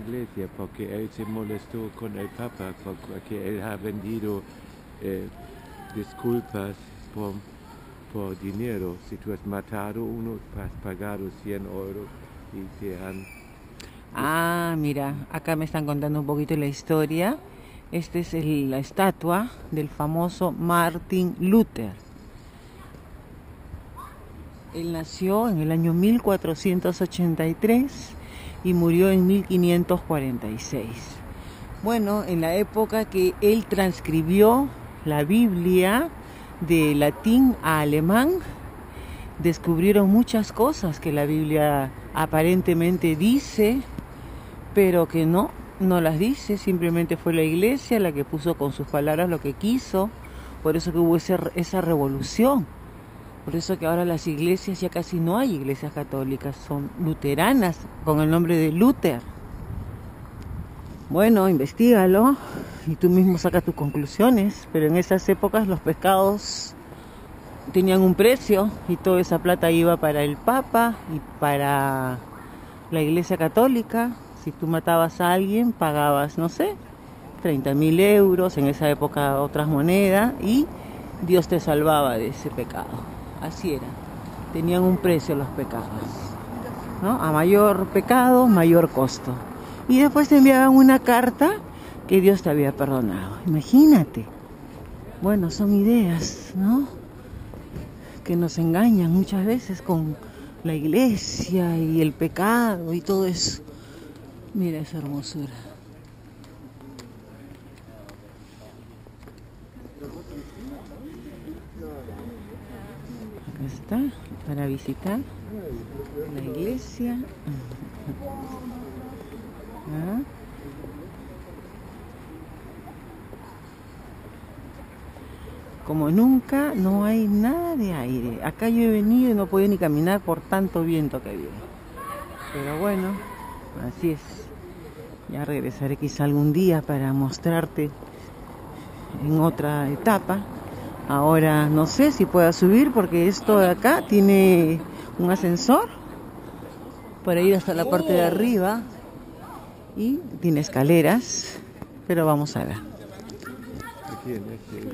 Iglesia, porque él se molestó con el Papa, porque él ha vendido disculpas por dinero. Si tú has matado uno, has pagado 100 euros y te han... Ah, mira, acá me están contando un poquito la historia. Esta es la estatua del famoso Martin Luther. Él nació en el año 1483 y murió en 1546. Bueno, en la época que él transcribió la Biblia de latín a alemán, descubrieron muchas cosas que la Biblia aparentemente dice, pero que no las dice. Simplemente fue la Iglesia la que puso con sus palabras lo que quiso. Por eso que hubo esa revolución. Por eso que ahora las iglesias, ya casi no hay iglesias católicas, son luteranas, con el nombre de Luther. Bueno, investígalo y tú mismo saca tus conclusiones, pero en esas épocas los pescados tenían un precio y toda esa plata iba para el Papa y para la Iglesia Católica. Si tú matabas a alguien, pagabas, no sé, 30.000 euros, en esa época otras monedas, y Dios te salvaba de ese pecado. Así era, tenían un precio los pecados, ¿no? A mayor pecado, mayor costo. Y después te enviaban una carta que Dios te había perdonado. Imagínate. Bueno, son ideas, ¿no?, que nos engañan muchas veces con la iglesia y el pecado y todo eso. Mira esa hermosura. Está para visitar la iglesia. ¿Ah? Como nunca, no hay nada de aire. Acá yo he venido y no podía ni caminar por tanto viento que había. Pero bueno, así es. Ya regresaré quizá algún día para mostrarte en otra etapa. Ahora no sé si pueda subir, porque esto de acá tiene un ascensor para ir hasta la parte de arriba y tiene escaleras, pero vamos a ver.